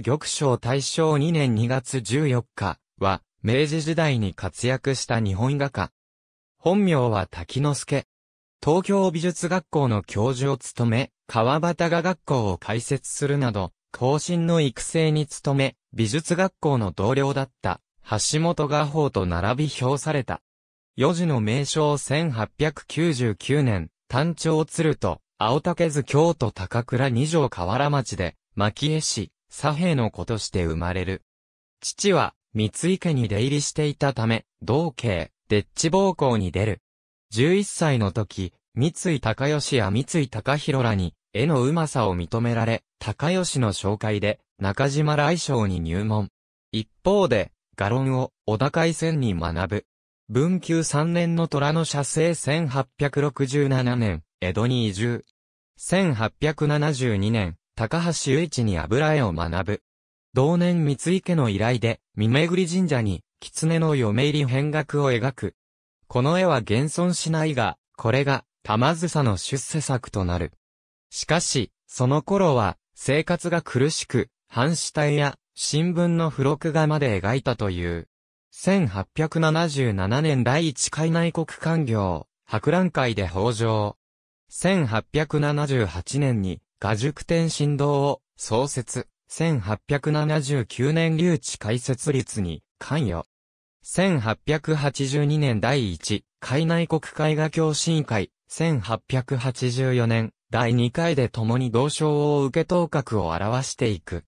玉章大正2年2月14日は、明治時代に活躍した日本画家。本名は瀧之助。東京美術学校の教授を務め、川端画学校を開設するなど、後進の育成に努め、美術学校の同僚だった、橋本雅邦と並び評された。四時の名称1899年、丹頂鶴と、青竹図京都高倉二条河原町で、蒔絵師、佐兵衛の子として生まれる。父は、三井家に出入りしていたため、同家、でっち奉公に出る。11歳の時、三井高義や三井高弘らに絵のうまさを認められ、高義の紹介で中島来賞に入門。一方で、画論を小田会仙に学ぶ。文久3年の虎の写生1867年、江戸に移住。1872年、高橋由一に油絵を学ぶ。同年三井家の依頼で、御巡神社に狐の嫁入り扁額を描く。この絵は現存しないが、これが、玉梓の出世作となる。しかし、その頃は、生活が苦しく、半紙体や、新聞の付録画まで描いたという。1877年第1回内国勧業、博覧会で報上。1878年に、画塾天神堂を創設。1879年留置開設立に関与。1882年第1回内国絵画共進会、1884年第2回で共に同賞を受け頭角を表していく。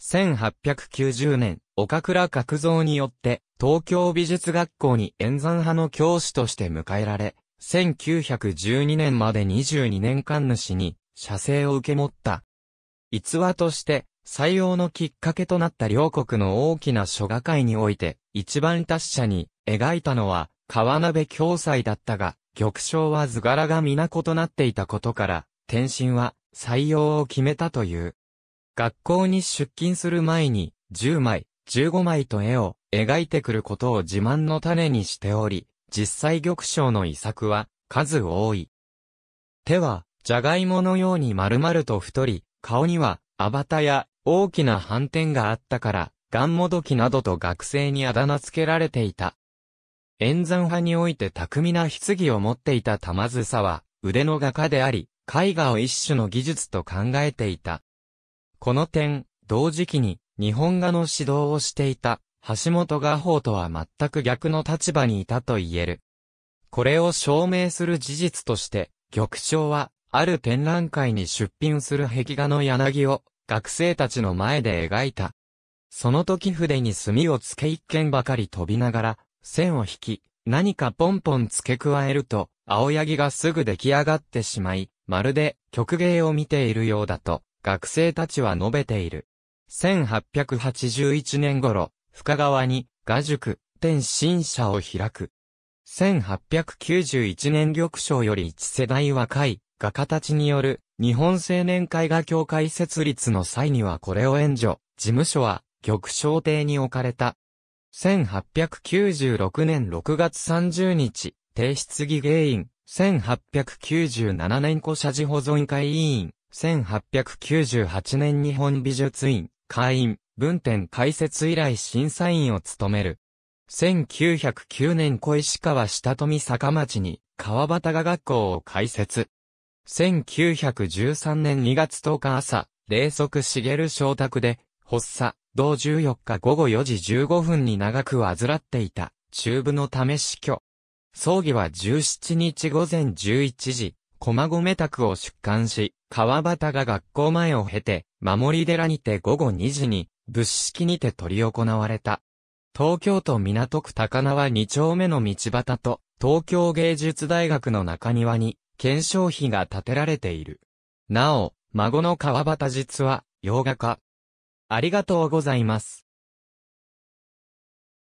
1890年、岡倉角蔵によって東京美術学校に円山派の教師として迎えられ、1912年まで22年間主に写生を受け持った。逸話として、採用のきっかけとなった両国の大きな書画会において、一番達者に描いたのは、河鍋暁斎だったが、玉章は図柄が皆異なっていたことから、天心は採用を決めたという。学校に出勤する前に、10枚、15枚と絵を描いてくることを自慢の種にしており、実際玉章の遺作は、数多い。手は、じゃがいものように丸々と太り、顔には、あばたや、大きな斑点があったから、がんもどきなどと学生にあだ名付けられていた。円山派において巧みな筆を持っていた玉梓は、腕の画家であり、絵画を一種の技術と考えていた。この点、同時期に、日本画の指導をしていた、橋本雅邦とは全く逆の立場にいたと言える。これを証明する事実として、玉章は、ある展覧会に出品する壁画の柳を学生たちの前で描いた。その時筆に墨をつけ一軒ばかり飛びながら線を引き何かポンポン付け加えると青柳がすぐ出来上がってしまいまるで曲芸を見ているようだと学生たちは述べている。1881年頃深川に画塾天神社を開く。1891年玉章より一世代若い画家たちによる日本青年絵画協会設立の際にはこれを援助、事務所は玉章邸に置かれた。1896年6月30日、帝室議芸員、1897年古社寺保存会委員、1898年日本美術院、会員、文展開設以来審査員を務める。1909年小石川下富坂町に川端画学校を開設。1913年2月10日朝、霊側茂昇宅で、発作、同14日午後4時15分に長く患っていた、中部のため死去。葬儀は17日午前11時、駒込宅を出棺し、川端が学校前を経て、守寺にて午後2時に、仏式にて執り行われた。東京都港区高輪2丁目の道端と、東京芸術大学の中庭に、顕彰碑が建てられている。なお、孫の川端実は、洋画家。ありがとうございます。